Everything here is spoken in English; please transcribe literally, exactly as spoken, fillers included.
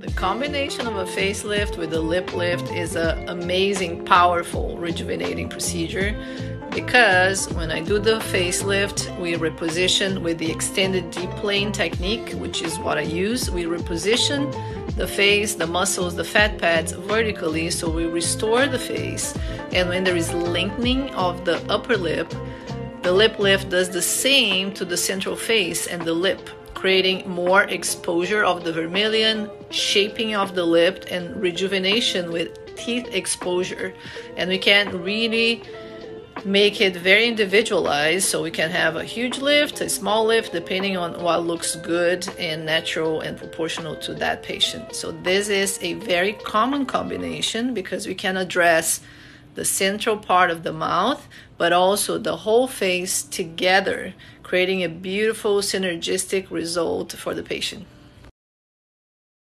The combination of a facelift with a lip lift is an amazing, powerful, rejuvenating procedure because when I do the facelift, we reposition with the extended deep plane technique, which is what I use. We reposition the face, the muscles, the fat pads vertically, so we restore the face. And when there is lengthening of the upper lip, the lip lift does the same to the central face and the lip, creating more exposure of the vermilion, shaping of the lip, and rejuvenation with teeth exposure. And we can really make it very individualized, so we can have a huge lift, a small lift, depending on what looks good and natural and proportional to that patient. So this is a very common combination because we can address the central part of the mouth, but also the whole face together, creating a beautiful synergistic result for the patient.